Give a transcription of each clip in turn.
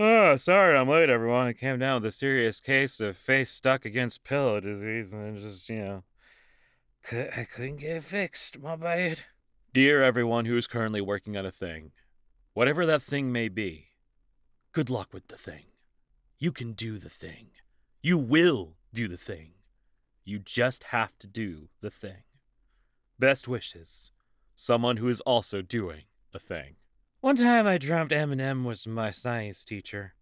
Oh, sorry I'm late, everyone. I came down with a serious case of face stuck against pillow disease, and it just, you know, I couldn't get it fixed. My bad. Dear everyone who is currently working on a thing, whatever that thing may be, good luck with the thing. You can do the thing. You will do the thing. You just have to do the thing. Best wishes, someone who is also doing a thing. One time I dreamt Eminem was my science teacher.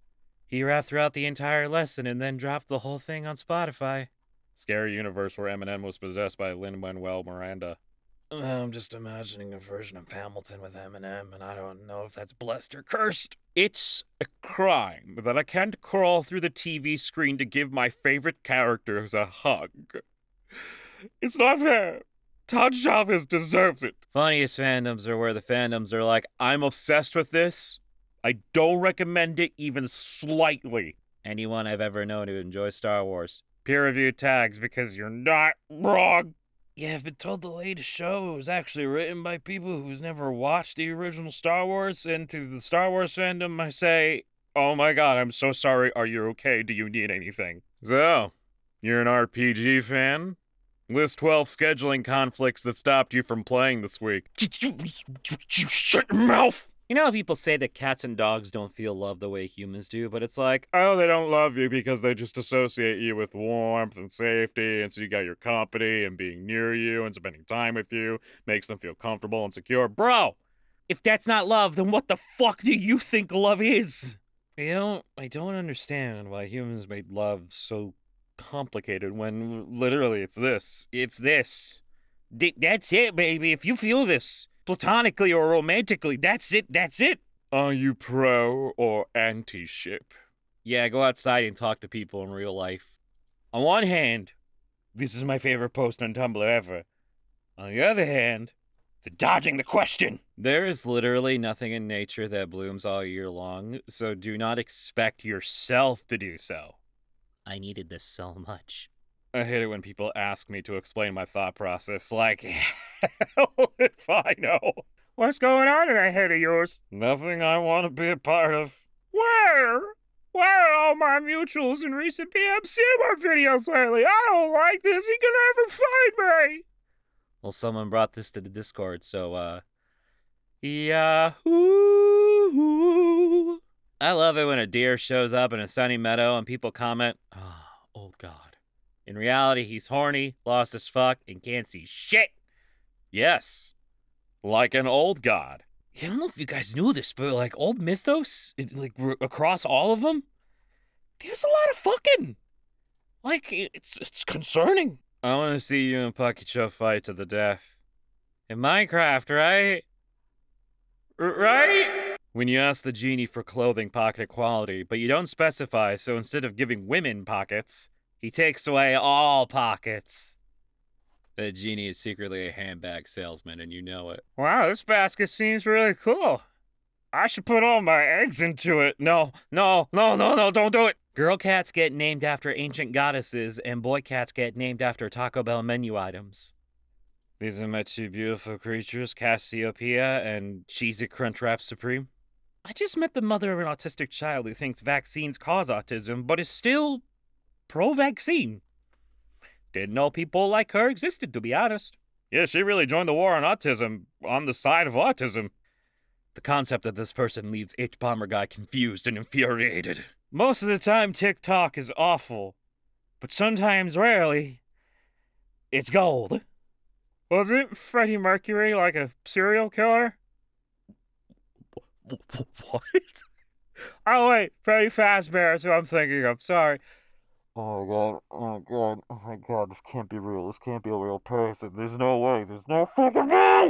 He rapped throughout the entire lesson and then dropped the whole thing on Spotify. Scary universe where Eminem was possessed by Lin-Manuel Miranda. I'm just imagining a version of Hamilton with Eminem, and I don't know if that's blessed or cursed. It's a crime that I can't crawl through the TV screen to give my favorite characters a hug. It's not fair. Todd Chavez deserves it. Funniest fandoms are where the fandoms are like, I'm obsessed with this. I don't recommend it even slightly. Anyone I've ever known who enjoys Star Wars. Peer-reviewed tags because you're not wrong. Yeah, I've been told the latest show was actually written by people who's never watched the original Star Wars, and to the Star Wars fandom I say, oh my god, I'm so sorry, are you okay? Do you need anything? So, you're an RPG fan? List 12 scheduling conflicts that stopped you from playing this week. You shut your mouth! You know how people say that cats and dogs don't feel love the way humans do, but it's like, oh, they don't love you because they just associate you with warmth and safety, and so you got your company and being near you and spending time with you makes them feel comfortable and secure. Bro, if that's not love, then what the fuck do you think love is? I don't understand why humans made love so complicated when literally it's this. It's this. That's it, baby. If you feel this platonically or romantically, that's it. That's it. Are you pro or anti-ship? Yeah, go outside and talk to people in real life. On one hand, this is my favorite post on Tumblr ever. On the other hand, the dodging the question. There is literally nothing in nature that blooms all year long, so do not expect yourself to do so. I needed this so much. I hate it when people ask me to explain my thought process, like, hell if I know. What's going on in that head of yours? Nothing I want to be a part of. Where are all my mutuals and recent PMC more videos lately? I don't like this. He can never find me. Well, someone brought this to the Discord, so, Yahoo! I love it when a deer shows up in a sunny meadow and people comment, oh, old god. In reality, he's horny, lost as fuck, and can't see shit. Yes. Like an old god. Yeah, I don't know if you guys knew this, but like old mythos, across all of them, there's a lot of fucking. Like, it's concerning. I want to see you and Pakicho fight to the death. In Minecraft, right? Right? When you ask the genie for clothing pocket equality, but you don't specify, so instead of giving women pockets, he takes away all pockets. The genie is secretly a handbag salesman, and you know it. Wow, this basket seems really cool. I should put all my eggs into it. No, don't do it. Girl cats get named after ancient goddesses, and boy cats get named after Taco Bell menu items. These are my two beautiful creatures, Cassiopeia and Cheesy Crunchwrap Supreme. I just met the mother of an autistic child who thinks vaccines cause autism, but is still pro-vaccine. Didn't know people like her existed, to be honest. Yeah, she really joined the war on autism, on the side of autism. The concept of this person leaves HBomberguy confused and infuriated. Most of the time, TikTok is awful, but sometimes, rarely, it's gold. Wasn't Freddie Mercury like a serial killer? What? Oh, wait, Freddy Fazbear is who I'm thinking of, sorry. Oh my god, this can't be real, this can't be a real person, there's no way, there's no fucking way!